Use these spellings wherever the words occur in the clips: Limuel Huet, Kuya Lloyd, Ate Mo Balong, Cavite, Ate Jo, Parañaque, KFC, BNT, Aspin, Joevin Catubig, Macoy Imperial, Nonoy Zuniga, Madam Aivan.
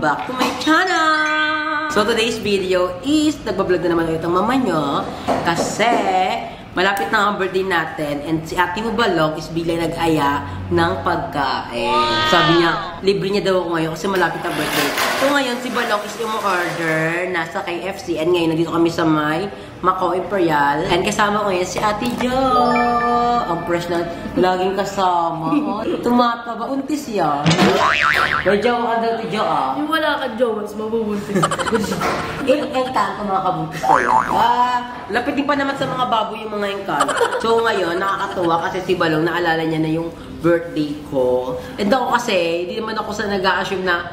welcome back to my channel! So today's video is, nagbablog na naman ulit ang mama nyo kasi malapit na ang birthday natin and si Ate Mo Balong is biglang nag-aya ng pagkain. Sabi niya, libre niya daw ako ngayon kasi malapit ang birthday. So ngayon si Balong is umu-order, nasa KFC and ngayon nandito kami sa may Macoy Imperial and kasama ko ngayon si Ate Jo! Ang fresh na laging kasama. Tumata ba? Untis yan. May jawa ka daw ni Jo ah. Yung wala kang jawas, mabubuntis. Engkan ko mga kabuntis kayo. Lapitin pa naman sa mga baboy yung mga engkan. So ngayon, nakakatuwa kasi si Balong naalala niya na yung birthday ko. And ako kasi, hindi naman ako sa nag-a-assume na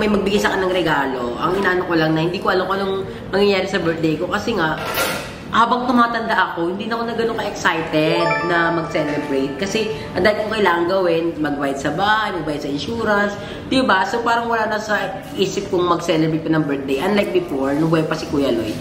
may magbigay sa akin ng regalo. Ang inaano ko lang na hindi ko alam kung anong mangyayari sa birthday ko kasi nga habang tumatanda ako, hindi na ako na gano'n ka-excited na mag-celebrate. Kasi, ang dahil kong kailangan gawin, mag-bayad sa bahay, mag-bayad sa insurance. Diba? So, parang wala na sa isip kong mag-celebrate pa ng birthday. Unlike before, nung buhay pa si Kuya Lloyd.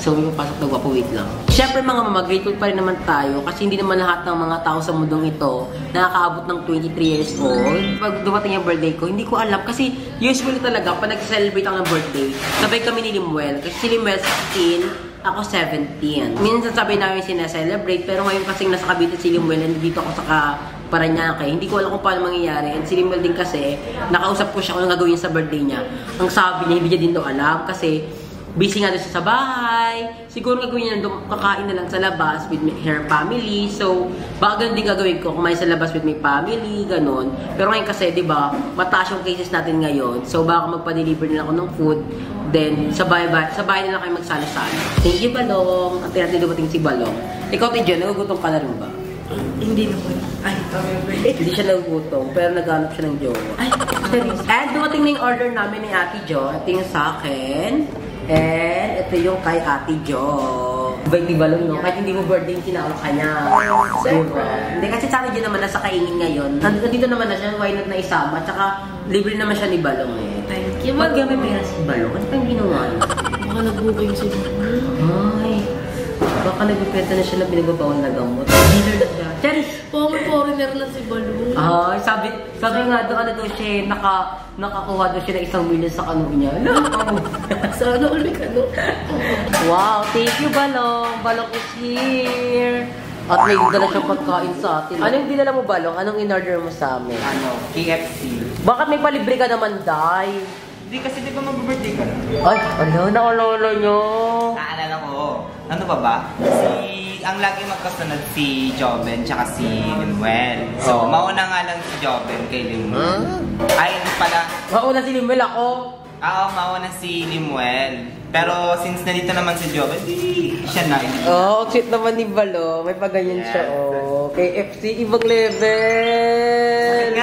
So, may papasok na guwapo, wait lang. Siyempre, mga mama, grateful pa rin naman tayo kasi hindi naman lahat ng mga tao sa mundong ito nakakaabot ng 23 years old. Pag dumating yung birthday ko, hindi ko alam kasi usually talaga, pag nag-celebrate ang birthday, sabay kami ni Limuel. Kasi si Limuel 16, ako 17. Minsan sabi namin sinaselebrate, pero ngayon kasing nasa Cavite si Limuel, nandito ako sa Parañaque. Hindi ko alam kung paano mangyayari. And si Limuel din kasi, nakausap ko siya kung gagawin sa birthday niya. Ang sabi niya, hindi niya din to alam kasi busy nga doon siya sa bahay. Siguro gagawin niya doon, kakain na lang sa labas with her family. So, baka ganun din gagawin ko, kumain sa labas with my family, ganun. Pero ngayon kasi, diba, mataas yung cases natin ngayon. So, baka magpa-deliver na lang ako ng food. Then, sabay na lang kayo magsalo-salo. Thank you, Balong. At natin dumating si Balong. Ikaw, Ate Jo, nagugutom ka na rin ba? Hindi na po. Ay, hindi siya nagugutom, pero naghanap siya ng jowa. Ay, and dumating na yung order namin ni Ate Jo. Ito yung sa akin. And ito yung kay Ate Jo. Bait ni Balong, no? Kahit hindi mo birthday yung kinaula ka niya. Hindi, kasi sana dyan naman nasa kaingin ngayon. Nandito naman na siya, why not na isama? Tsaka, libre naman siya ni Balong eh. Kaya ba't gamay pera si Balong? Ano pang ginawa niya? Baka nagbuka yung si Balong. Ay, baka nagpipeta na siya na binagbabaon na gamot. Dealer na siya. Charis! Foreigner lang si Balong. Ay, sabi nga doon ano doon siya, nakakuha doon siya na isang million sa kanon niya. Sana ulit ano. Wow, thank you Balong. Balong is here. At may dala siyang pagkain sa atin. Anong dinala mo Balong? Anong in-order mo sa amin? Ano? KFC. Bakit may palibre ka naman, Day? Hindi kasi di ba mag-birthday ka na? Ay, ano? Nakalala nyo? Naalala ko. Ano ba ba? Si, ang lagi magkasunod si Joevin tsaka si Limuel. So, mauna nga lang si Joevin kay Limuel. Ay, ano pala? Mauna si Limuel ako? Oo, mauna si Limuel. Pero since nandito naman si Joevin, siya na. Oo, cute naman ni Balo. May paganyan siya, oh. KFC, ibang level!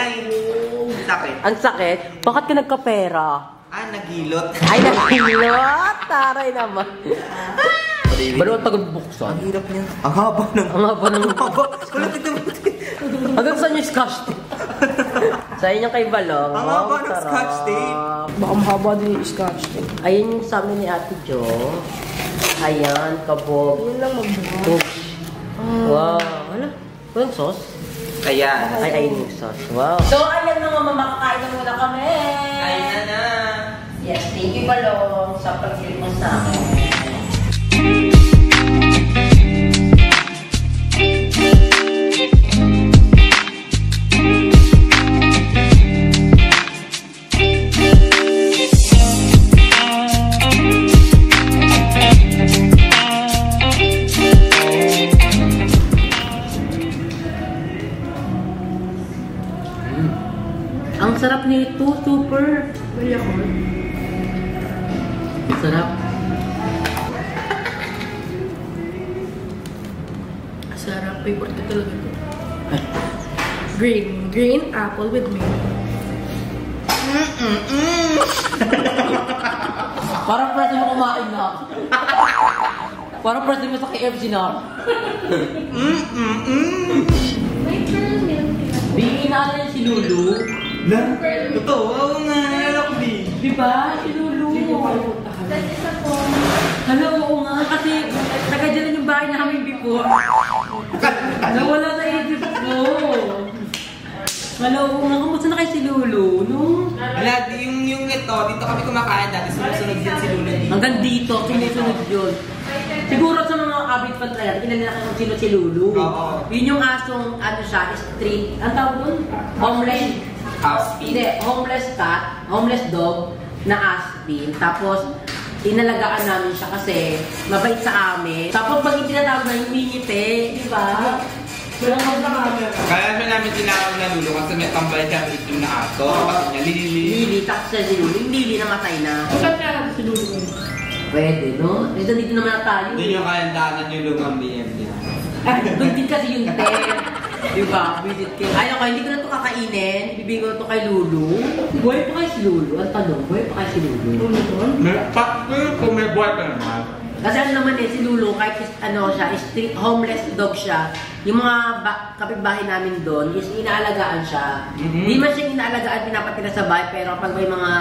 Sakit. Ang sakit? Bakit ka nagkapera? Ah, nagilot. Ay, nagilot! Taray naman. Balong ang tagal-buksan. Ang hirap niya. Ang haba ng... Ang haba ng... Hanggang saan yung scotch tape? Sa inyo kay Balong. Ang haba ng scotch tape. Baka mahaba din yung scotch tape. Ayan yung sa amin ni Ate Jo. Ayan, kabog. Yun lang magbog. Wow. Wala. Walang sauce. Ayan. Ay, ayun yung sauce. Wow. So, ayan na nga, makakain na muna kami. Kain na na. Yes, thank you, Balong, sa pag-click mo sa akin. Sarap nito, super. Kaya ko. Sarap. Sarap, favorite talaga ito. Green apple with milk. Parang press mo kumain na. Parang press mo sa KFC na. May pearl milk. Bigin natin si Lulu. Na? Totoo? Oo nga, nalala ko din. Diba? Si Lulu. Hindi ko kalutahan. That's isa po. Hala, oo nga. Kasi nagkadyalan yung bahay namin before. Nawala na edit ko. Hala, oo nga. Kamusta na kayo si Lulu, no? Wala, yung ito, dito kami kumakain dati, sumusunod din si Lula dito. Hanggang dito, sumusunod yun. Siguro sa mga abit pa talaga, kinala na kung sino si Lulu. Oo. Yun yung asong, ano siya, street, ang tawag doon? Homeless. Hindi, homeless cat, homeless dog na aspin. Tapos, inalagaan namin siya kasi mabait sa amin. Tapos pag itinatawag na yung mingite, di ba? Walang magkakamera. Kaya namin tinawag na Lulu kasi may tambay kami itim na ato. Kapatid niya, Lili. Lili, tapos na si Lulu. Yung Lili namatay na. Saan niya natin si Lulu? Pwede, no? Dito dito naman tayo. Doon yung kalandanan yung lugang BNT. Doon din kasi yung tent. Diba? Ayaw ko, hindi ko na ito kakainin. Ibibigay ko ito kay Lulu. Buhay pa kayo si Lulu? Ang tanong, buhay pa kayo si Lulu? Pag-uwi ko may buhay pa naman. Kasi ano naman eh, si Lulu, kahit ano siya, street homeless dog siya. Yung mga kapitbahay namin doon, yung inaalagaan siya. Hindi man siya inaalagaan, pinapatira sa bahay, pero pag may mga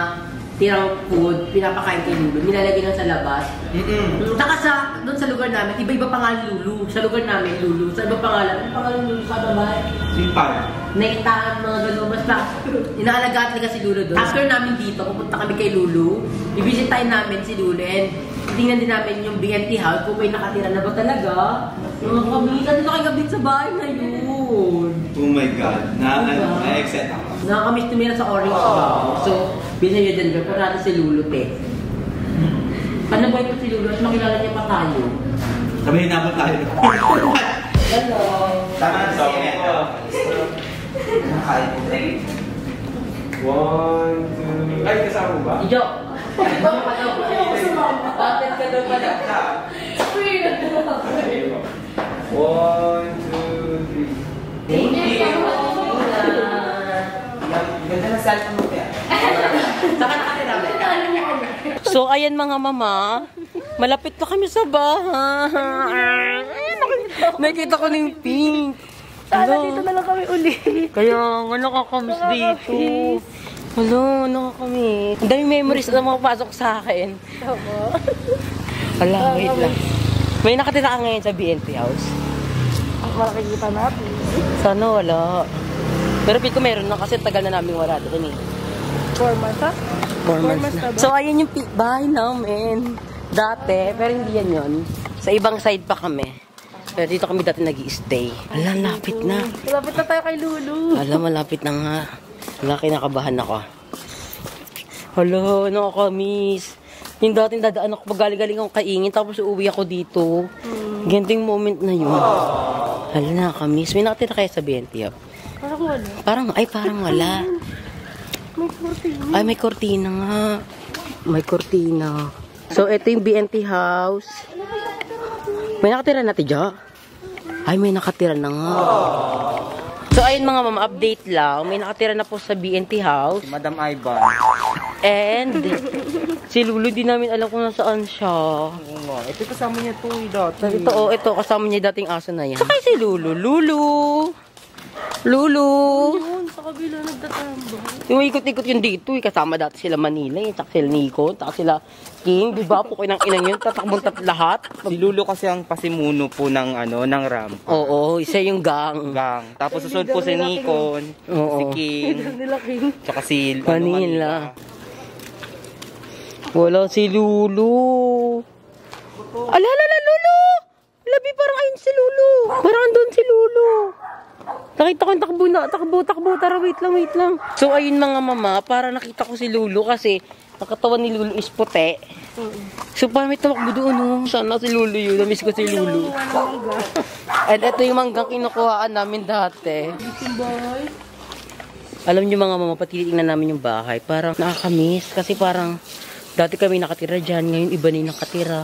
tirang food, pinapakain kay Lulu, nilalagay lang sa labas. Taka sa, doon sa lugar namin, iba-iba pa nga Lulu. Sa lugar namin, Lulu. Sa iba pangalan, ano pangalan Lulu sa babae? Simpal. Naitahan mga gano'n. Mas na, inaalagaan talaga si Lulu doon. After namin dito, pupunta kami kay Lulu. I-visit tayo namin si Lulu and tingnan din namin yung BNT house kung may nakatira na ba talaga. Mga kabili, ano na kagabit sa bahay na yun? Oh my God. Na-excite ako. Nakakamiss tumira sa orange house. So, binigyan din ko para natin si Lulu, te. Ano ba yung si Lulu? At makilala niya pa tayo. Sabihin na po tayo. Hello. Tama na siya. Nakakain po. 1, 2... Ay, kasama mo ba? Ijo! Bakit ka doon pala? 1, 2, 3... Thank you! So, ayan mga mama, malapit na kami sa bahay. Nakita ko na yung pink. Sana dito na lang kami ulit. Kaya nga nakakamiss dito. Hello, nakakamiss. Ang dami memories na makapasok sa akin. Wala, wait lang. May nakatira ka ngayon sa BNT house? Ang maraming pa natin. Sana wala. Pero piko meron na kasi tagal na namin wala doon eh. 4 months ha? 4 months na. So ayan yung bahay namin. Dati, pero hindi yan yun. Sa ibang side pa kami. Pero dito kami dati nag-i-stay. Ala, lapit na. Malapit na tayo kay Lulu. Ala, malapit na nga. Ala, kinakabahan ako. Hello, nakakamiss. Yung dating dadaan ako, pagaling-galing akong kaingin, tapos uuwi ako dito. Ganting moment na yun. Ala, nakakamiss. May nakatira kayo sa BNT ako. Parang wala. Parang wala. May kortina. Ay, may kortina nga. May kortina. So, ito yung BNT house. May nakatira na, Ate Jo? Ay, may nakatira na nga. So, ayun mga mama, update lang. May nakatira na po sa BNT house. Si Madam Aivan. And, si Lulu, di namin alam kung nasaan siya. Ito kasama niya ito, dati. Ito, oh, ito kasama niya dating aso na yan. Saka si Lulu. Lulu! Yun, sa kabila nagtatamba. Yung ikot-ikot yun dito, kasama dati sila Manila, tsaka sila Nico, tsaka sila King, di ba? Pukoy ng inang yun, tatakbong lahat. Si Lulu kasi ang pasimuno po ng, ano, ng ramp. Oo, isa yung gang. Tapos susunod po si Nico, si King, tsaka si Manila. Wala si Lulu. Alalala, Lulu! Labi, parang ayun si Lulu. Parang andun si Lulu. Nakita ko yung takbo na, tara, wait lang. So, ayun mga mama, para nakita ko si Lulu kasi nakatawan ni Lulu is puti. So, parang may tumakbo doon, no? Sana si Lulu yun, namiss ko si Lulu. At ito yung manggang kinukuhaan namin dati. Alam nyo mga mama, patitingnan namin yung bahay. Parang nakakamiss kasi parang dati kami nakatira dyan, ngayon iba na yung nakatira.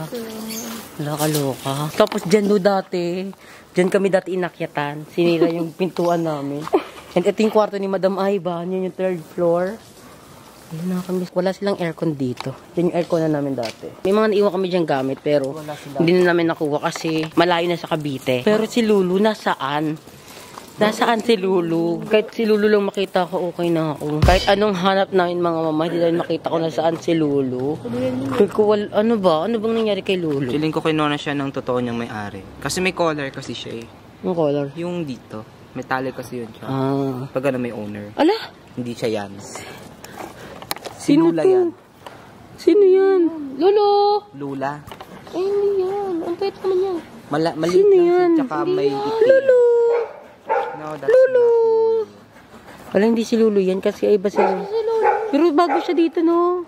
Laka-loka. Tapos dyan do dati. Diyan kami dati inakyatan. Sinira yung pintuan namin. And ito yung kwarto ni Madam Aivan. Yun yung 3rd floor. Ayun, nakakamiss. Wala silang aircon dito. Yan yung aircon na namin dati. May mga naiwan kami dyan gamit pero hindi na namin nakuha kasi malayo na sa Cavite. Pero si Lulu nasaan? Nasaan si Lulu? Kahit si Lulu lang makita ko, okay na ako. Kahit anong hanap namin mga mama, hindi lang makita ko nasaan si Lulu. Kaya ano ba? Ano bang nangyari kay Lulu? Feeling ko kinona siya ng totoo niyang may-ari. Kasi may collar kasi siya eh. Yung collar? Yung dito. Metallic kasi yun siya. Pag ano may owner. Ala? Hindi siya yan. Sino Lula to? Yan? Sino yan? Lolo! Lula. Ay, hindi yan. Ang pwede naman yan. Maliit lang yan? Tsaka may itin. Lolo! No, Lolo! Wala, hindi si Lolo yan kasi iba si Lolo. Pero bago siya dito, no?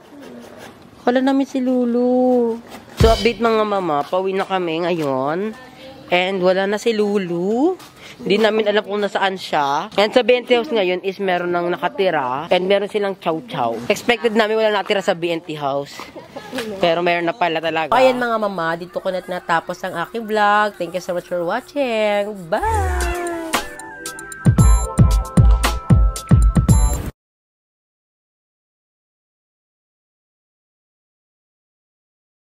Wala namin si Lolo. So, update mga mama. Pauwi na kami ngayon. And wala na si Lulu. Hindi namin alam kung nasaan siya. And sa BNT house ngayon is meron ng nakatira. And meron silang chow-chow. Expected namin wala nakatira sa BNT house. Pero meron na pala talaga. Ayan mga mama, dito ko natapos ang aking vlog. Thank you so much for watching. Bye!